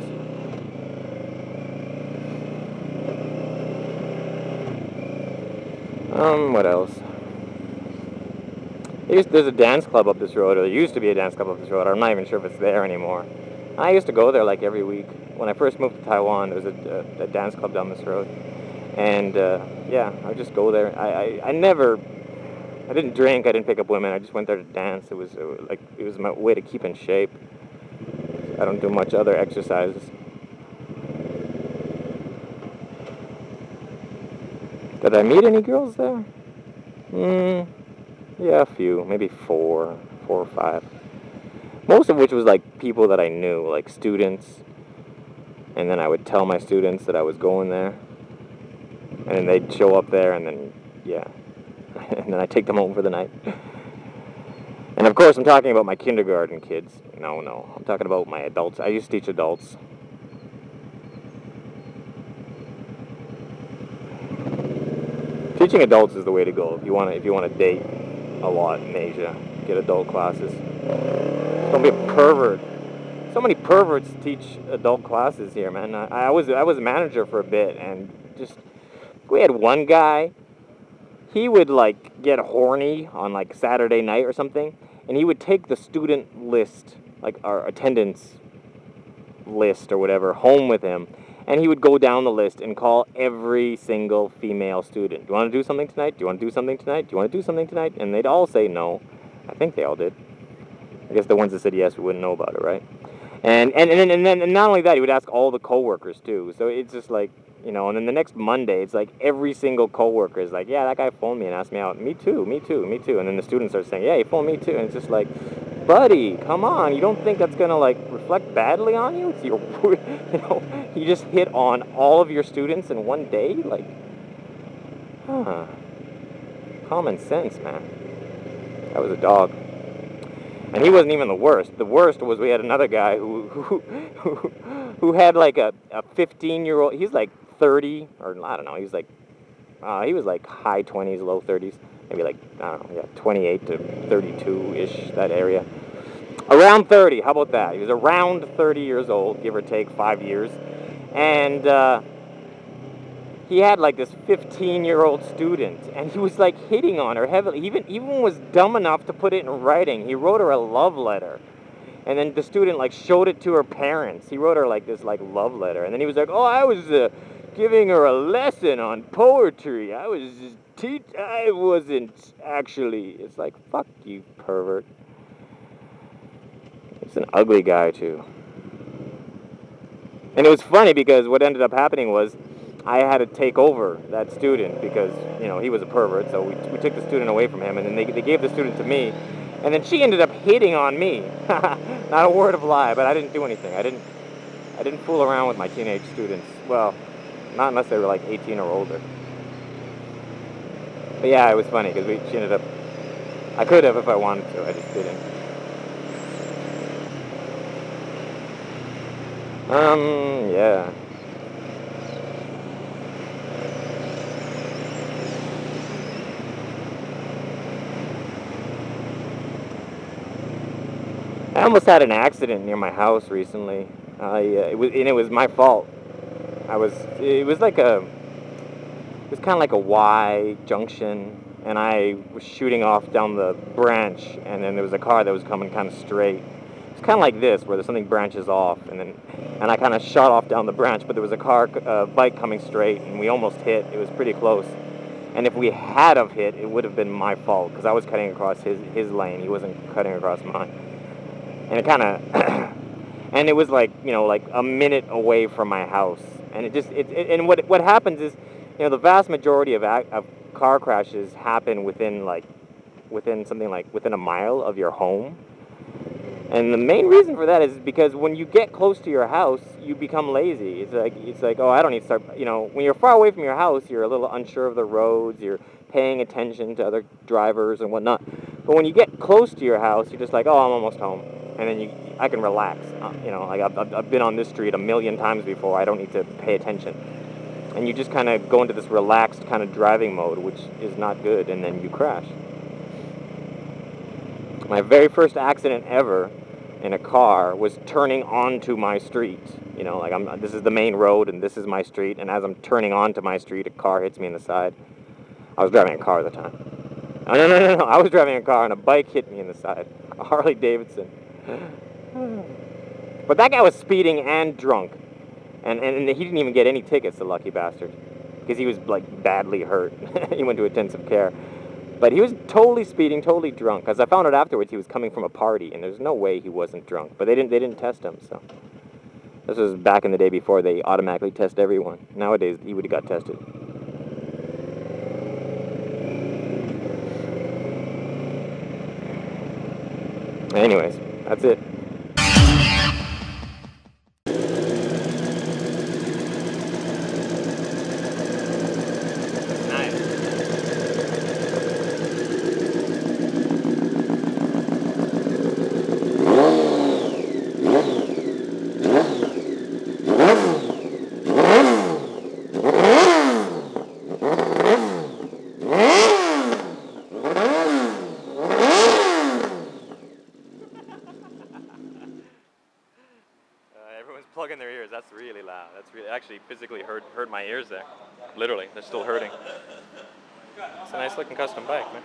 with. What else? There's a dance club up this road, or there used to be a dance club up this road. I'm not even sure if it's there anymore. I used to go there like every week. When I first moved to Taiwan, there was a dance club down this road. And yeah, I would just go there. I didn't drink, I didn't pick up women, I just went there to dance. It was my way to keep in shape. I don't do much other exercises. Did I meet any girls there? Yeah, a few, maybe four or five. Most of which was like people that I knew, like students. And then I would tell my students that I was going there. And they'd show up there and then, yeah. And then I'd take them home for the night. And of course I'm talking about my kindergarten kids. No, I'm talking about my adults. I used to teach adults. Teaching adults is the way to go if you want to date a lot in Asia. Get adult classes. Don't be a pervert. So many perverts teach adult classes here, man. I was a manager for a bit, and just we had one guy. He would like get horny on like Saturday night or something, and he would take the student list, like our attendance list or whatever, home with him. And he would go down the list and call every single female student. Do you want to do something tonight? Do you want to do something tonight? Do you want to do something tonight? And they'd all say no. I think they all did. I guess the ones that said yes, we wouldn't know about it, right? And then not only that, he would ask all the coworkers too. So it's just like, you know, and then the next Monday, it's like every single coworker is like, yeah, that guy phoned me and asked me out. Me too, me too, me too. And then the students are saying, yeah, he phoned me too. And it's just like, buddy, come on, you don't think that's going to, like, reflect badly on you? It's your, you know, you just hit on all of your students in one day? Like, huh. Common sense, man. That was a dog. And he wasn't even the worst. The worst was we had another guy who had, like, a 15-year-old, he's, like, 30, or, I don't know, he was, like, high 20s, low 30s. Maybe like, I don't know, yeah, 28 to 32-ish, that area. Around 30, how about that? He was around 30 years old, give or take 5 years. And he had like this 15-year-old student, and he was like hitting on her heavily. He even was dumb enough to put it in writing. He wrote her a love letter. And then the student like showed it to her parents. He wrote her like this like love letter. And then he was like, oh, I was giving her a lesson on poetry. I was just... I wasn't actually. It's like, fuck you, pervert. It's an ugly guy too. And it was funny because what ended up happening was I had to take over that student because, you know, he was a pervert. So we took the student away from him, and then they gave the student to me, and then she ended up hitting on me. Not a word of lie, but I didn't do anything. I didn't fool around with my teenage students. Well, not unless they were like 18 or older. But yeah, it was funny because she ended up. I could have if I wanted to. I just didn't. Yeah. I almost had an accident near my house recently. It was my fault. It was like a. It was kind of like a Y junction, and I was shooting off down the branch, and then there was a car that was coming kind of straight. It's kind of like this, where there's something branches off, and I kind of shot off down the branch, but there was a bike coming straight, and we almost hit. It was pretty close. And if we had have hit, it would have been my fault, because I was cutting across his lane. He wasn't cutting across mine. And it kind of... And it was like, you know, like a minute away from my house. And it just... and what happens is... You know, the vast majority of car crashes happen within a mile of your home. And the main reason for that is because when you get close to your house, you become lazy. It's like, oh, I don't need to start, you know, when you're far away from your house, you're a little unsure of the roads, you're paying attention to other drivers and whatnot. But when you get close to your house, you're just like, oh, I'm almost home. And then I can relax. You know, like I've been on this street 1,000,000 times before. I don't need to pay attention. And you just kind of go into this relaxed kind of driving mode, which is not good, and then you crash. My very first accident ever in a car was turning onto my street. You know, like this is the main road and this is my street, and as I'm turning onto my street, a car hits me in the side. I was driving a car at the time. Oh, no, I was driving a car and a bike hit me in the side. A Harley Davidson. But that guy was speeding and drunk. And he didn't even get any tickets, the lucky bastard. Because he was, like, badly hurt. He went to intensive care. But he was totally speeding, totally drunk. Because I found out afterwards he was coming from a party, and there's no way he wasn't drunk. But they didn't test him, so. This was back in the day before they automatically test everyone. Nowadays, he would have got tested. Anyways, that's it. Plugging their ears. That's really loud. That's really, actually physically hurt my ears there. Literally, they're still hurting. It's a nice looking custom bike, man.